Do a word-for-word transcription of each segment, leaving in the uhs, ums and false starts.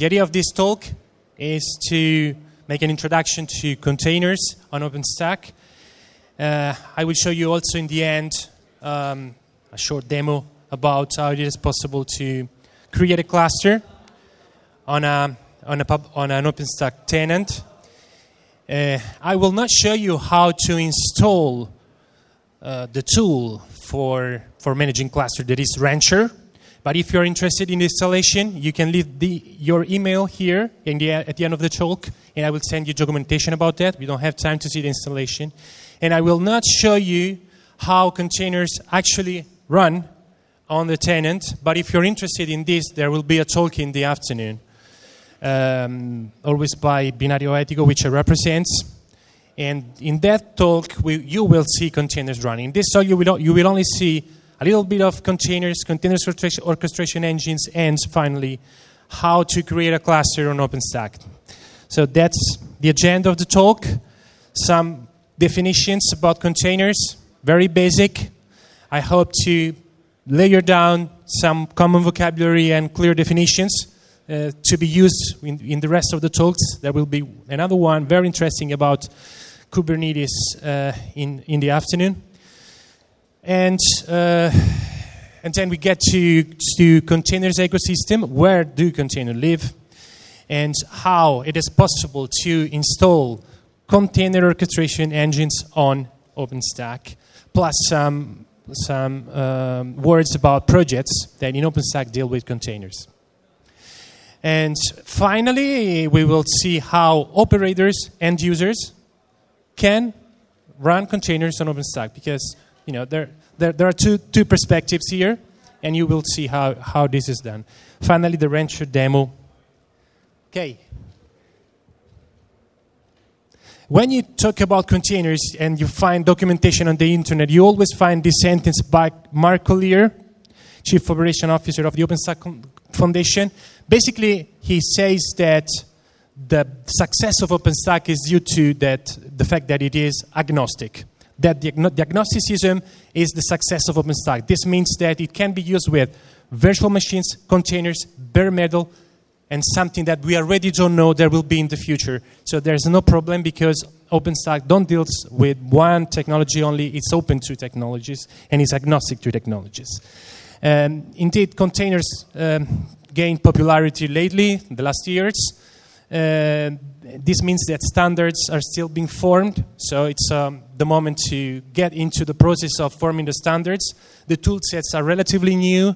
The idea of this talk is to make an introduction to containers on OpenStack. Uh, I will show you also in the end um, a short demo about how it is possible to create a cluster on a on a pub, on an OpenStack tenant. Uh, I will not show you how to install uh, the tool for for managing cluster, that is Rancher. But if you're interested in installation, you can leave the, your email here in the, at the end of the talk, and I will send you documentation about that. We don't have time to see the installation. And I will not show you how containers actually run on the tenant, but if you're interested in this, there will be a talk in the afternoon, um, always by Binario Etico, which I represent. And in that talk, we, you will see containers running. In this talk, you will, you will only see a little bit of containers, containers orchestration engines, and finally, how to create a cluster on OpenStack. So that's the agenda of the talk. Some definitions about containers, very basic. I hope to layer down some common vocabulary and clear definitions uh, to be used in, in the rest of the talks. There will be another one very interesting about Kubernetes uh, in, in the afternoon. And, uh, and then we get to, to containers ecosystem. Where do containers live? And how it is possible to install container orchestration engines on OpenStack. Plus some, some um, words about projects that in OpenStack deal with containers. And finally, we will see how operators and users can run containers on OpenStack, because You know, there, there, there are two, two perspectives here, and you will see how, how this is done. Finally, the Rancher demo. Okay. When you talk about containers and you find documentation on the internet, you always find this sentence by Mark Collier, Chief Operations Officer of the OpenStack Foundation. Basically, he says that the success of OpenStack is due to that, the fact that it is agnostic. That the agnosticism is the success of OpenStack. This means that it can be used with virtual machines, containers, bare metal, and something that we already don't know there will be in the future. So there's no problem, because OpenStack don't deal with one technology only. It's open to technologies, and it's agnostic to technologies. Um, indeed, containers um, gained popularity lately, in the last years. Uh, this means that standards are still being formed, so it's um, the moment to get into the process of forming the standards. The tool sets are relatively new,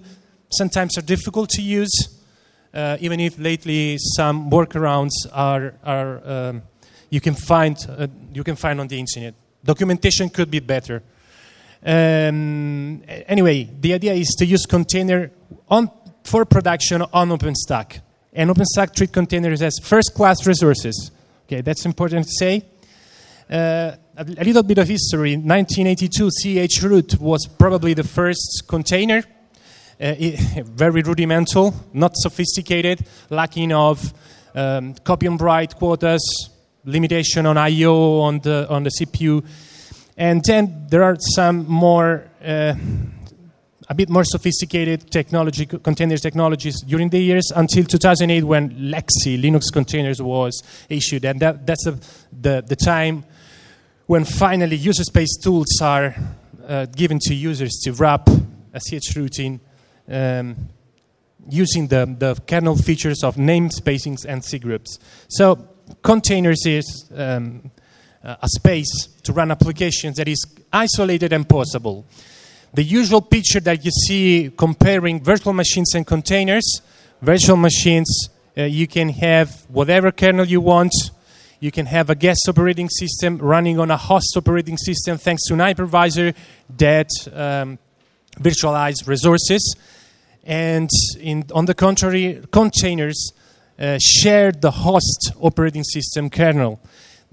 sometimes are difficult to use, uh, even if lately some workarounds are, are um, you can find uh, you can find on the internet. Documentation could be better. Um, anyway, the idea is to use container on for production on OpenStack. And OpenStack treat containers as first-class resources. Okay, that's important to say. Uh, a, a little bit of history. In nineteen eighty-two, CHroot was probably the first container. Uh, it, very rudimental, not sophisticated, lacking of um, copy and write quotas, limitation on I O on the on the C P U. And then there are some more, uh, a bit more sophisticated technology, containers technologies during the years, until two thousand eight, when L X C, Linux Containers, was issued. And that, that's the, the, the time when finally user space tools are uh, given to users to wrap a CHroot in um, using the, the kernel features of name spacings and cgroups. So containers is um, a space to run applications that is isolated and possible. The usual picture that you see comparing virtual machines and containers: virtual machines, uh, you can have whatever kernel you want. You can have a guest operating system running on a host operating system thanks to an hypervisor that um, virtualizes resources. And in, on the contrary, containers uh, share the host operating system kernel.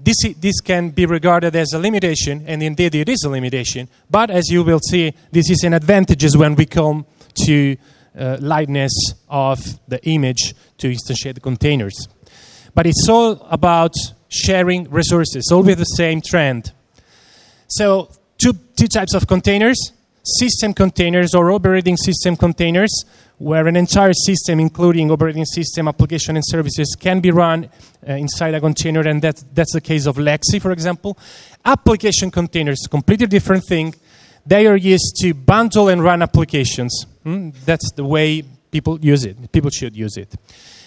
This, this can be regarded as a limitation, and indeed it is a limitation. But as you will see, this is an advantage when we come to uh, lightness of the image to instantiate the containers. But it's all about sharing resources, always the same trend. So two, two types of containers: system containers or operating system containers, where an entire system, including operating system, application, and services, can be run uh, inside a container, and that, that's the case of L X C, for example. Application containers, completely different thing. They are used to bundle and run applications. Hmm? That's the way people use it. People should use it.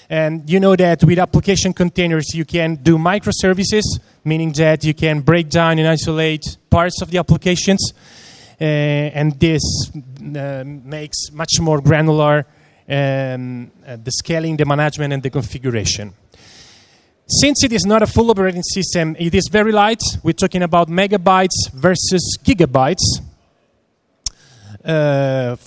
And you know that with application containers, you can do microservices, meaning that you can break down and isolate parts of the applications. Uh, and this uh, makes much more granular um, uh, the scaling, the management, and the configuration. Since it is not a full operating system, it is very light. We're talking about megabytes versus gigabytes uh,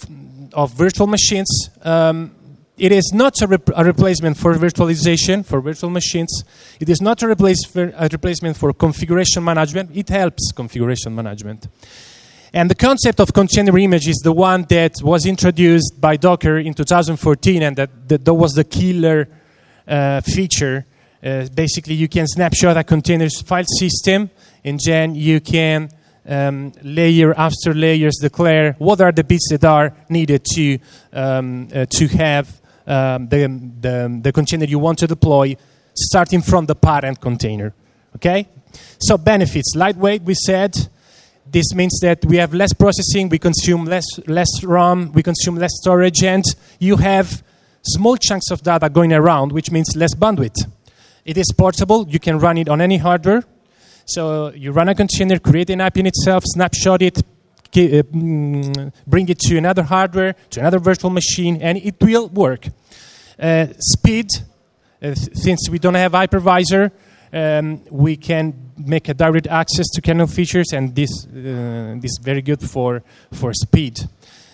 of virtual machines. Um, it is not a, rep a replacement for virtualization, for virtual machines. It is not a, replace for a replacement for configuration management. It helps configuration management. And the concept of container image is the one that was introduced by Docker in two thousand fourteen, and that, that, that was the killer uh, feature. Uh, basically, you can snapshot a container's file system, and then you can um, layer after layers declare what are the bits that are needed to, um, uh, to have um, the, the, the container you want to deploy, starting from the parent container. Okay? So benefits, lightweight, we said. This means that we have less processing, we consume less, less RAM, we consume less storage, and you have small chunks of data going around, which means less bandwidth. It is portable. You can run it on any hardware. So you run a container, create an app in itself, snapshot it, bring it to another hardware, to another virtual machine, and it will work. Uh, speed, uh, since we don't have hypervisor, Um, we can make a direct access to kernel features, and this uh, this is very good for for speed.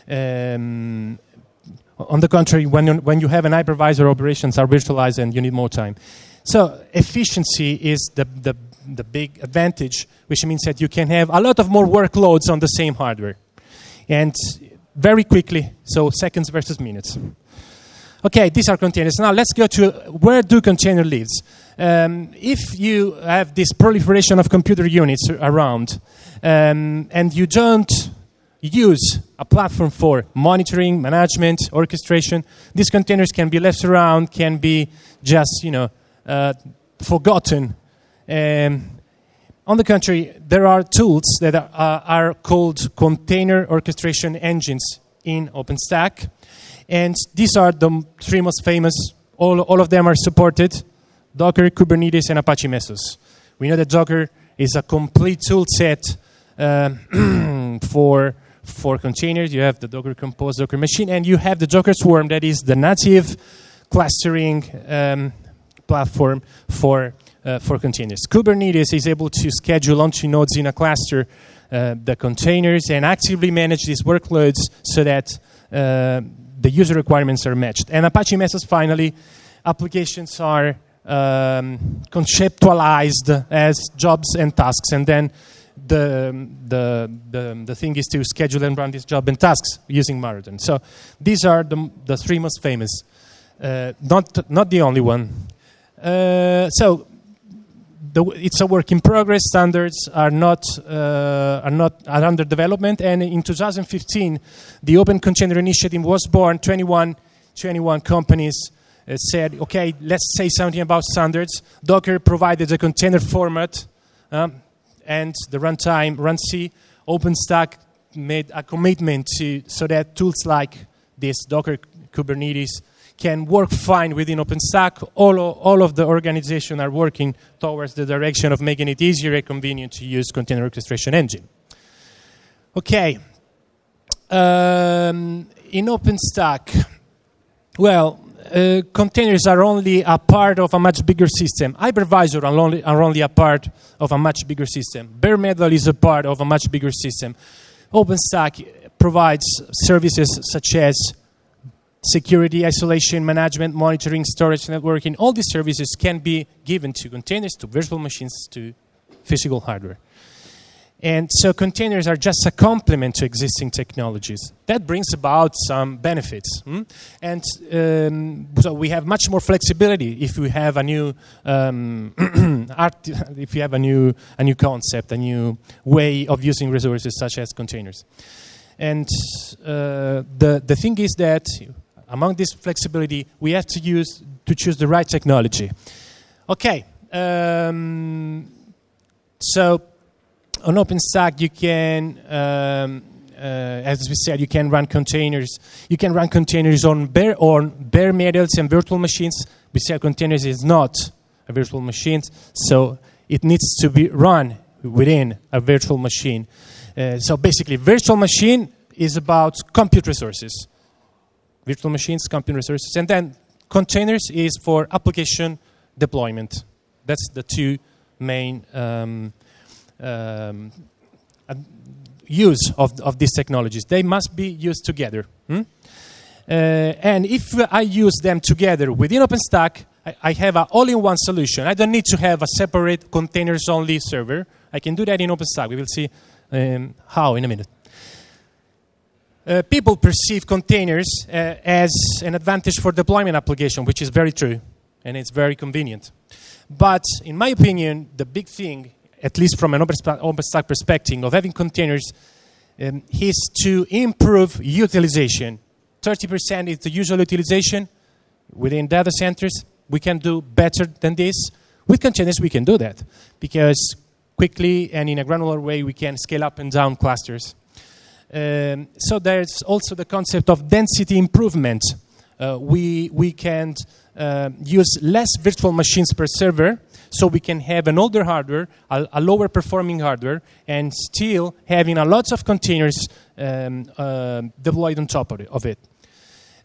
Um, on the contrary, when you, when you have an hypervisor, operations are virtualized, and you need more time. So efficiency is the, the the big advantage, which means that you can have a lot of more workloads on the same hardware, and very quickly. So seconds versus minutes. Okay, these are containers. Now let's go to where do container lives. Um, if you have this proliferation of computer units around, um, and you don't use a platform for monitoring, management, orchestration, these containers can be left around, can be just, you know, uh, forgotten. Um, on the contrary, there are tools that are, are called container orchestration engines in OpenStack. And these are the three most famous. All, all of them are supported: Docker, Kubernetes, and Apache Mesos. We know that Docker is a complete tool set um, for, for containers. You have the Docker Compose, Docker Machine, and you have the Docker Swarm, that is the native clustering um, platform for, uh, for containers. Kubernetes is able to schedule launching nodes in a cluster, uh, the containers, and actively manage these workloads so that uh, the user requirements are matched. And Apache Mesos, finally, applications are um, conceptualized as jobs and tasks, and then the, the, the, the thing is to schedule and run these job and tasks using Marathon. So these are the, the three most famous, uh, not, not the only one. Uh, so the, it's a work in progress. Standards are not, uh, are not are under development, and in two thousand fifteen, the Open Container Initiative was born. twenty-one companies uh, said, okay, let's say something about standards. Docker provided a container format um, and the runtime, RunC. OpenStack made a commitment to, so that tools like this, Docker, Kubernetes, can work fine within OpenStack. All, all of the organizations are working towards the direction of making it easier and convenient to use container orchestration engine. Okay. Um, in OpenStack, well, uh, containers are only a part of a much bigger system. Hypervisors are only, are only a part of a much bigger system. Bare metal is a part of a much bigger system. OpenStack provides services such as security, isolation, management, monitoring, storage, networking. All these services can be given to containers, to virtual machines, to physical hardware. And so containers are just a complement to existing technologies. That brings about some benefits. Hmm? And um, so we have much more flexibility if we have a new um, art, if you have a new a new concept, a new way of using resources such as containers. And uh, the the thing is that among this flexibility, we have to use to choose the right technology. Okay, um, so on OpenStack you can, um, uh, as we said, you can run containers. You can run containers on bare on bare metals and virtual machines. We said containers is not a virtual machine, so it needs to be run within a virtual machine. Uh, so basically, virtual machine is about compute resources. Virtual machines, compute resources. And then containers is for application deployment. That's the two main um, um, use of, of these technologies. They must be used together. Hmm? Uh, and if I use them together within OpenStack, I, I have an all-in-one solution. I don't need to have a separate containers-only server. I can do that in OpenStack. We will see um, how in a minute. Uh, people perceive containers uh, as an advantage for deployment application, which is very true, and it's very convenient. But in my opinion, the big thing, at least from an OpenStack perspective, of having containers um, is to improve utilization. thirty percent is the usual utilization within data centers. We can do better than this. With containers, we can do that, because quickly and in a granular way, we can scale up and down clusters. Um, so there's also the concept of density improvement. Uh, we we can uh, use less virtual machines per server, so we can have an older hardware, a, a lower performing hardware, and still having a lot of containers um, uh, deployed on top of it. Of it.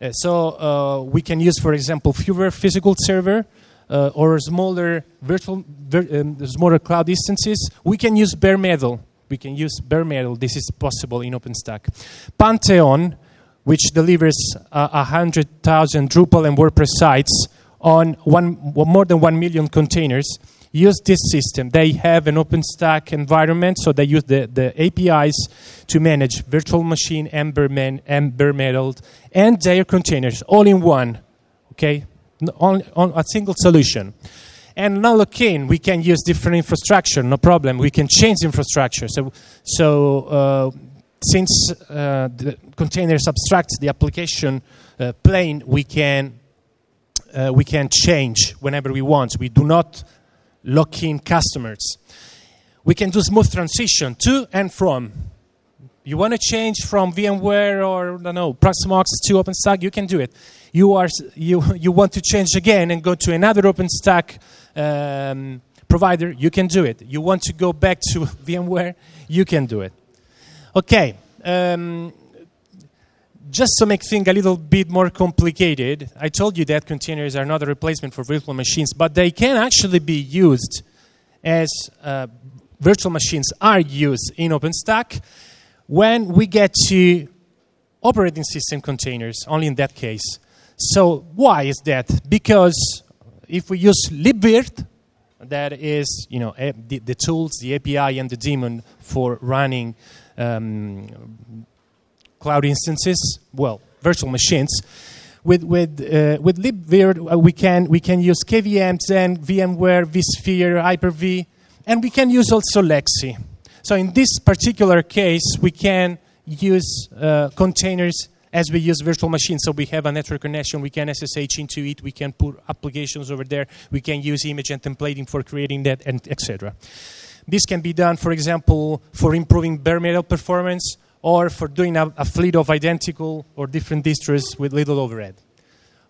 Uh, so uh, we can use, for example, fewer physical server uh, or smaller virtual, vir um, smaller cloud instances. We can use bare metal. We can use bare metal. This is possible in OpenStack. Pantheon, which delivers uh, one hundred thousand Drupal and WordPress sites on one, more than one million containers, use this system. They have an OpenStack environment, so they use the, the A P Is to manage virtual machine and bare, man, and bare metal and their containers, all in one, okay, on, on a single solution. And now look in, we can use different infrastructure, no problem. We can change infrastructure. So, so uh, since uh, the containers abstract the application uh, plane, we can, uh, we can change whenever we want. We do not lock in customers. We can do smooth transition to and from. You want to change from VMware or, I don't know, Proxmox to OpenStack, you can do it. You, are, you, you want to change again and go to another OpenStack um, provider, you can do it. You want to go back to VMware, you can do it. Okay, um, just to make things a little bit more complicated, I told you that containers are not a replacement for virtual machines, but they can actually be used as uh, virtual machines are used in OpenStack. When we get to operating system containers, only in that case. So why is that? Because if we use libvirt, that is, you know, the, the tools, the A P I and the daemon for running um, cloud instances, well, virtual machines. With with uh, with libvirt, uh, we can we can use K V M, Xen, VMware, vSphere, Hyper-V, and we can use also L X C. So in this particular case, we can use uh, containers as we use virtual machines. So we have a network connection, we can S S H into it, we can put applications over there, we can use image and templating for creating that, and et cetera. This can be done, for example, for improving bare metal performance or for doing a, a fleet of identical or different distros with little overhead.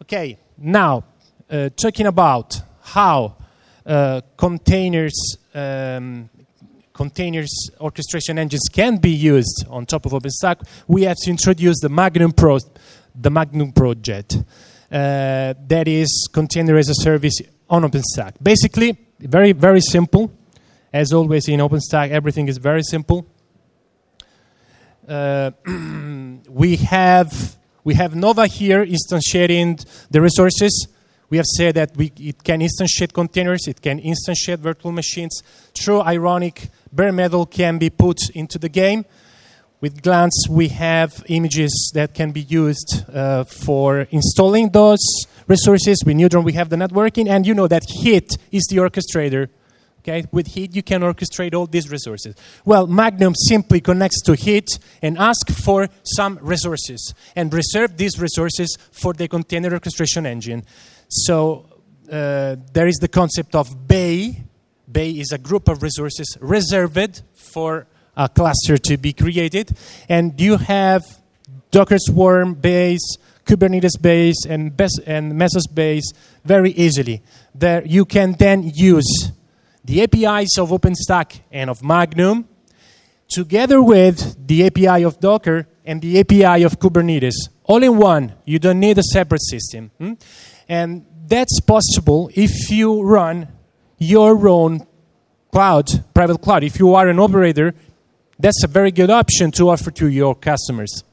Okay, now, uh, talking about how uh, containers um, Containers orchestration engines can be used on top of OpenStack, we have to introduce the Magnum, Pro, the Magnum project. Uh, that is container as a service on OpenStack. Basically, very, very simple. As always in OpenStack, everything is very simple. Uh, we, have, we have Nova here instantiating the resources. We have said that we, it can instantiate containers, it can instantiate virtual machines. True, Ironic, bare metal can be put into the game. With glance, we have images that can be used uh, for installing those resources. With Neutron, we have the networking. And you know that Heat is the orchestrator Okay? With Heat, you can orchestrate all these resources. Well, Magnum simply connects to Heat and asks for some resources and reserve these resources for the container orchestration engine. So uh, there is the concept of bay. Bay is a group of resources reserved for a cluster to be created. And you have Docker Swarm bays, Kubernetes base, and, and Mesos base very easily. There you can then use the A P Is of OpenStack and of Magnum, together with the A P I of Docker and the A P I of Kubernetes. All in one, you don't need a separate system. Hmm? And that's possible if you run your own cloud, private cloud. If you are an operator, that's a very good option to offer to your customers.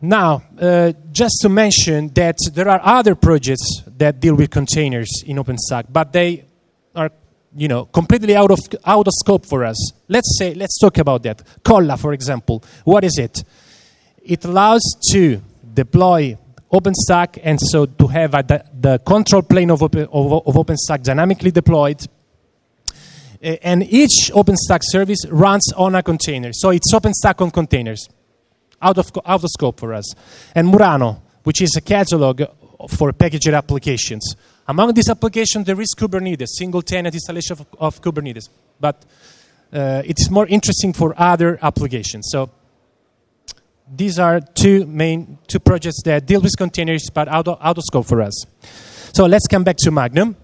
Now, uh, just to mention that there are other projects that deal with containers in OpenStack, but they are, you know, completely out of out of scope for us. Let's say, let's talk about that. Colla, for example, what is it? It allows to deploy OpenStack, and so to have a, the, the control plane of, open, of, of OpenStack dynamically deployed. And each OpenStack service runs on a container, so it's OpenStack on containers. Out of, out of scope for us. And Murano, which is a catalog for packaged applications. Among these applications, there is Kubernetes, single tenant installation of, of Kubernetes. But uh, it's more interesting for other applications. So these are two main two projects that deal with containers, but out of, out of scope for us. So let's come back to Magnum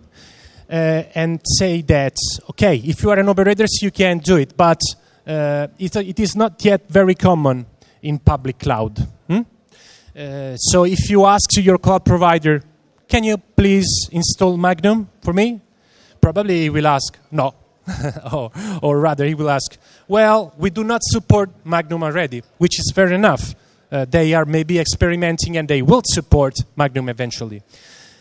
uh, and say that, okay, if you are an operator, you can do it, but uh, it, it is not yet very common in public cloud. Hmm? Uh, so if you ask to your cloud provider, can you please install Magnum for me? Probably he will ask, no. or, or rather, he will ask, well, we do not support Magnum already, which is fair enough. Uh, they are maybe experimenting and they will support Magnum eventually.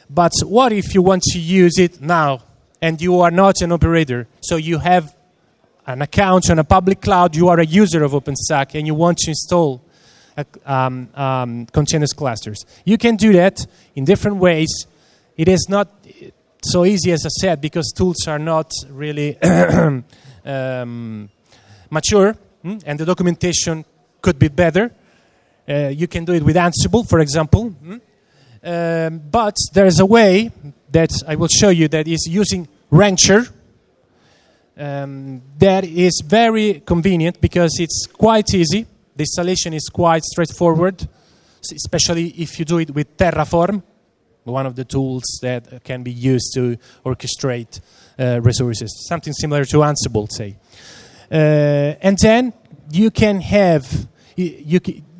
But what if you want to use it now and you are not an operator, so you have an account on a public cloud, you are a user of OpenStack and you want to install a, um, um, containers clusters. You can do that in different ways. It is not so easy, as I said, because tools are not really um, mature and the documentation could be better. Uh, you can do it with Ansible, for example. Um, but there is a way that I will show you that is using Rancher. Um, that is very convenient because it's quite easy. The installation is quite straightforward, especially if you do it with Terraform, one of the tools that can be used to orchestrate uh, resources, something similar to Ansible, say. Uh, and then you can have you,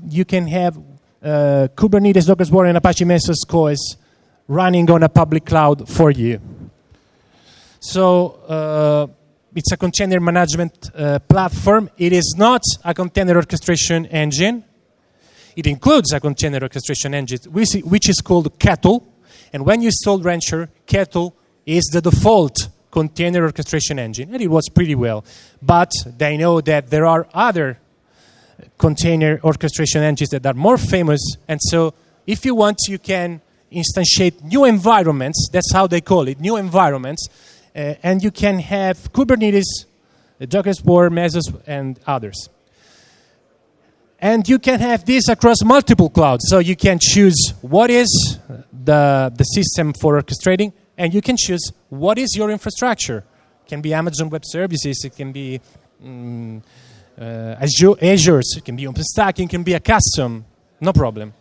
you can have uh, Kubernetes, Docker Swarm, and Apache Mesos C O Es running on a public cloud for you. So. Uh, It's a container management uh, platform. It is not a container orchestration engine. It includes a container orchestration engine, which, which is called Kettle. And when you install Rancher, Kettle is the default container orchestration engine. And it works pretty well. But they know that there are other container orchestration engines that are more famous. And so if you want, you can instantiate new environments. That's how they call it, new environments. Uh, and you can have Kubernetes, Docker Swarm, Mesos, and others. And you can have this across multiple clouds. So you can choose what is the, the system for orchestrating, and you can choose what is your infrastructure. It can be Amazon Web Services, it can be um, uh, Azure, Azures, it can be OpenStack, it can be a custom, no problem.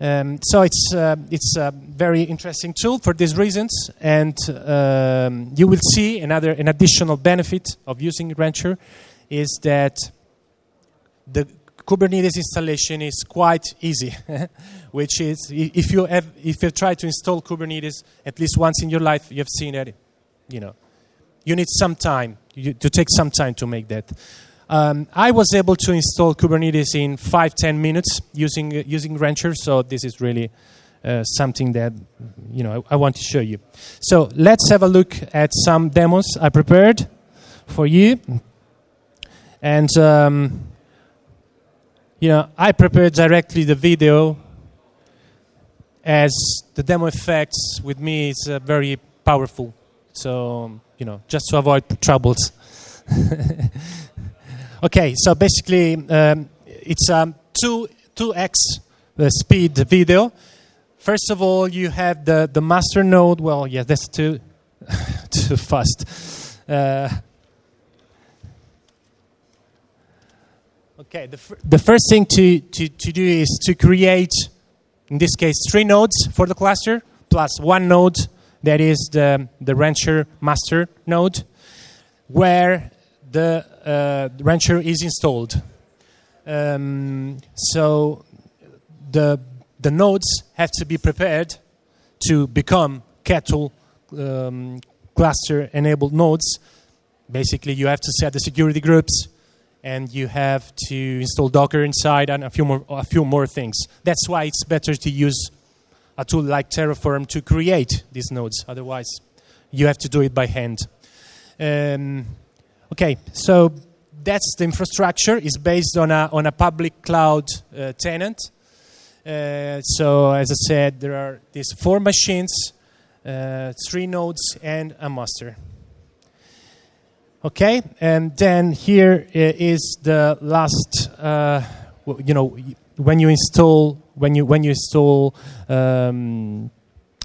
Um, so it's, uh, it's a very interesting tool for these reasons, and um, you will see another, an additional benefit of using Rancher is that the Kubernetes installation is quite easy, which is, if you have, if you try to install Kubernetes at least once in your life, you've seen that, you know, you need some time, you, to take some time to make that. Um, I was able to install Kubernetes in five to ten minutes using uh, using Rancher, so this is really uh, something that, you know, I, I want to show you. So let's have a look at some demos I prepared for you. And, um, you know, I prepared directly the video as the demo effects with me is uh, very powerful. So, you know, just to avoid troubles. Okay, so basically um, it's a um, two, two X the speed video. First of all, you have the, the master node. Well, yeah, that's too, too fast. Uh, okay, the, f the first thing to, to, to do is to create, in this case, three nodes for the cluster, plus one node that is the, the Rancher master node, where the uh, Rancher is installed. Um, so the, the nodes have to be prepared to become Kettle um, cluster-enabled nodes. Basically, you have to set the security groups, and you have to install Docker inside and a few more, a few more things. That's why it's better to use a tool like Terraform to create these nodes. Otherwise, you have to do it by hand. Um, okay, so that's the infrastructure. It's based on a, on a public cloud uh, tenant. Uh, so, as I said, there are these four machines, uh, three nodes, and a master. Okay, and then here is the last. Uh, you know, when you install, when you when you install um,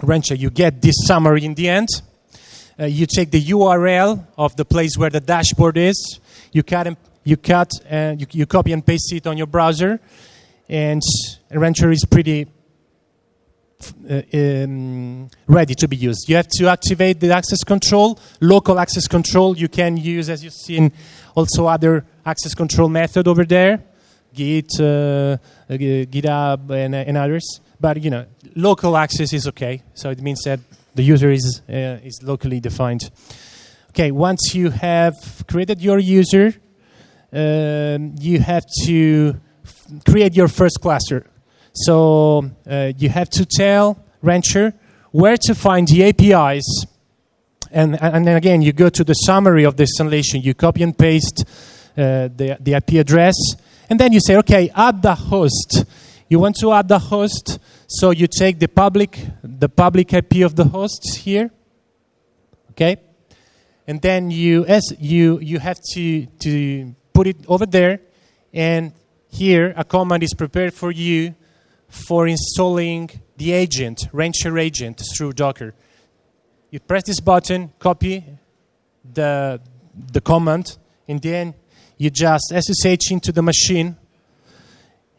Rancher, you get this summary in the end. Uh, you take the U R L of the place where the dashboard is. You cut and you cut uh, you, you copy and paste it on your browser. And Rancher is pretty uh, um, ready to be used. You have to activate the access control, local access control. You can use, as you've seen, also other access control method over there, Git, uh, GitHub, and, and others. But you know, local access is okay. So it means that the user is uh, is locally defined. Okay, once you have created your user, um, you have to create your first cluster. So uh, you have to tell Rancher where to find the A P Is, and and then again you go to the summary of the installation. You copy and paste uh, the the I P address, and then you say, okay, add the host. You want to add the host, so you take the public the public I P of the host here. Okay, and then you as you you have to to put it over there, and here, a command is prepared for you for installing the agent, Rancher agent, through Docker. You press this button, copy the, the command, and then you just S S H into the machine,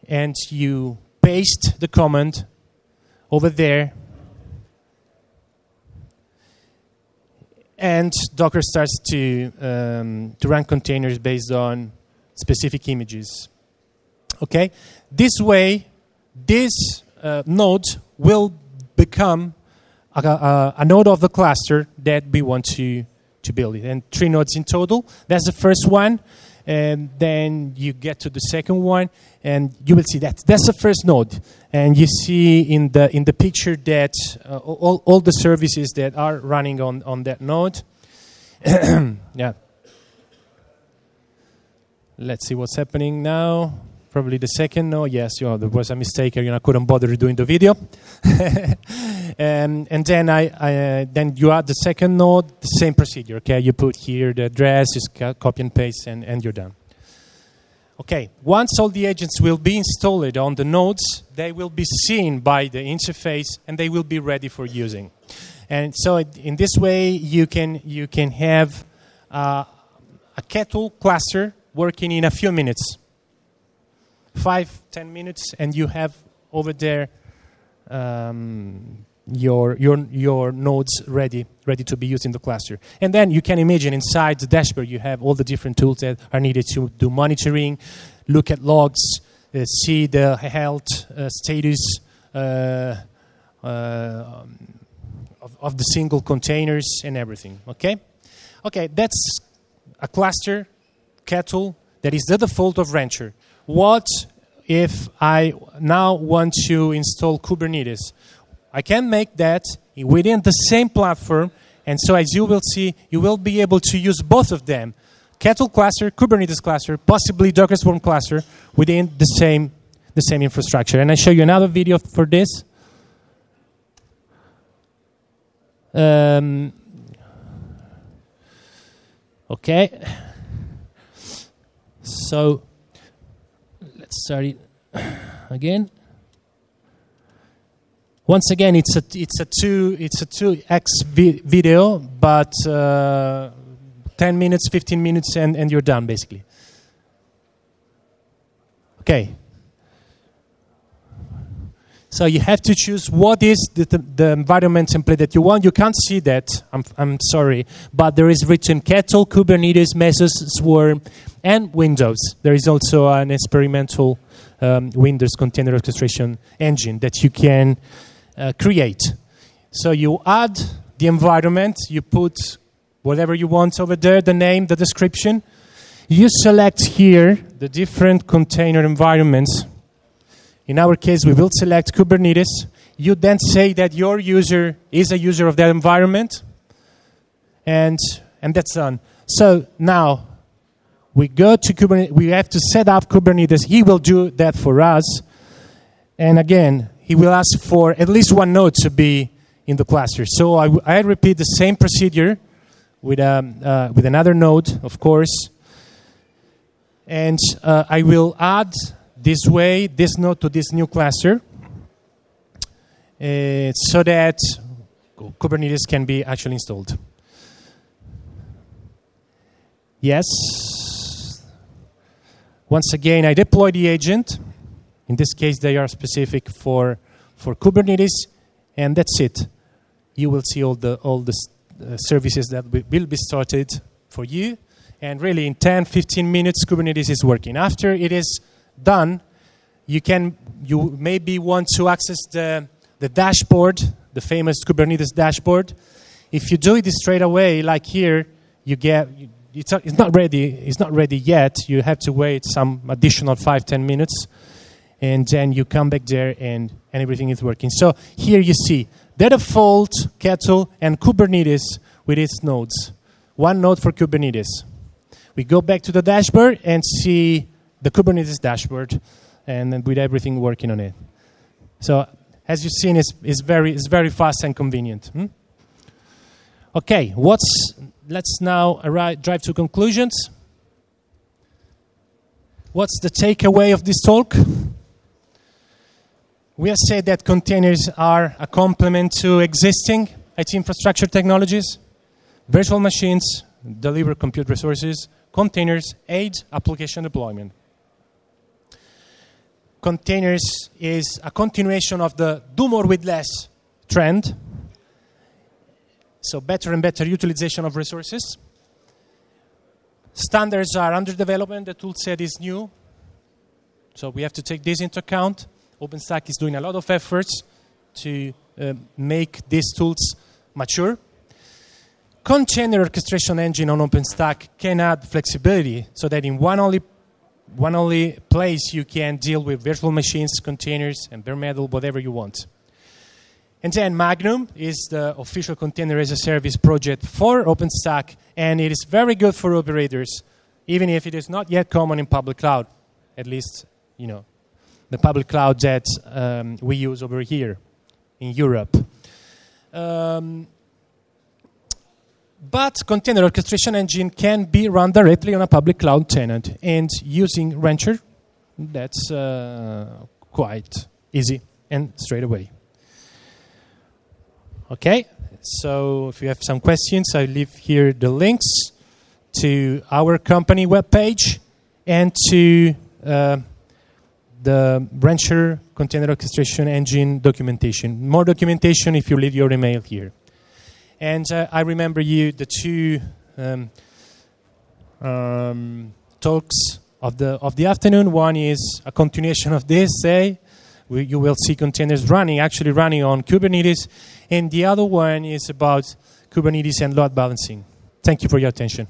and you paste the command over there, and Docker starts to, um, to run containers based on specific images. Okay, this way, this uh, node will become a, a, a node of the cluster that we want to, to build it. And three nodes in total. That's the first one. And then you get to the second one, and you will see that. That's the first node. And you see in the, in the picture that uh, all, all the services that are running on, on that node. Yeah. Let's see what's happening now. Probably the second node. Yes, you know, there was a mistake here. You know, I couldn't bother doing the video. and, and then I, I uh, then you add the second node, the same procedure. Okay, you put here the address, just copy and paste, and, and you're done. Okay, once all the agents will be installed on the nodes, they will be seen by the interface, and they will be ready for using. And so, it, in this way, you can you can have uh, a Kettle cluster working in a few minutes. Five, ten minutes, and you have over there um, your your your nodes ready, ready to be used in the cluster. And then you can imagine inside the dashboard you have all the different tools that are needed to do monitoring, look at logs, uh, see the health uh, status uh, uh, of, of the single containers and everything. Okay, okay, that's a cluster Kettle that is the default of Rancher. What if I now want to install Kubernetes? I can make that within the same platform, and so as you will see, you will be able to use both of them, Kettle cluster, Kubernetes cluster, possibly Docker Swarm cluster, within the same, the same infrastructure. And I show you another video for this. Um, Okay. So let's start it again. Once again, it's a it's a two it's a two X vi video, but uh, ten minutes, fifteen minutes, and and you're done basically. Okay. So you have to choose what is the the, the environment template that you want. You can't see that. I'm I'm sorry, but there is written Kettle, Kubernetes, Mesos, Swarm, and Windows. There is also an experimental um, Windows container orchestration engine that you can Uh, create. So you add the environment, you put whatever you want over there, the name, the description. You select here the different container environments. In our case, we will select Kubernetes. You then say that your user is a user of that environment, and and that's done. So now we go to Kubernetes. We have to set up Kubernetes. He will do that for us. And again, it will ask for at least one node to be in the cluster. So I, I repeat the same procedure with, um, uh, with another node, of course. And uh, I will add this way, this node to this new cluster, uh, so that Kubernetes can be actually installed. Yes. Once again, I deploy the agent. In this case, they are specific for for Kubernetes, and that's it. You will see all the all the uh, services that will be started for you, and really in ten, fifteen minutes, Kubernetes is working. After it is done, you can you maybe want to access the the dashboard, the famous Kubernetes dashboard. If you do it straight away, like here, you get it's it's not ready. It's not ready yet. You have to wait some additional five, ten minutes. And then you come back there and, and everything is working. So here you see the default Kettle and Kubernetes with its nodes. One node for Kubernetes. We go back to the dashboard and see the Kubernetes dashboard and then with everything working on it. So as you've seen, it's, it's, very, it's very fast and convenient. Hmm? Okay, what's, let's now arrive, drive to conclusions. What's the takeaway of this talk? We have said that containers are a complement to existing I T infrastructure technologies. Virtual machines deliver compute resources. Containers aid application deployment. Containers is a continuation of the do more with less trend. So better and better utilization of resources. Standards are under development. The tool set is new. So we have to take this into account. OpenStack is doing a lot of efforts to uh, make these tools mature. Container orchestration engine on OpenStack can add flexibility so that in one only, one only place you can deal with virtual machines, containers, and bare metal, whatever you want. And then Magnum is the official container as a service project for OpenStack, and it is very good for operators, even if it is not yet common in public cloud, at least, you know, the public cloud that um, we use over here in Europe. Um, but container orchestration engine can be run directly on a public cloud tenant, and using Rancher, that's uh, quite easy and straight away. Okay, so if you have some questions, I leave here the links to our company webpage and to uh, the Rancher Container Orchestration Engine documentation. More documentation if you leave your email here. And uh, I remember you the two um, um, talks of the of the afternoon. One is a continuation of this day. We, you will see containers running, actually running on Kubernetes. And the other one is about Kubernetes and load balancing. Thank you for your attention.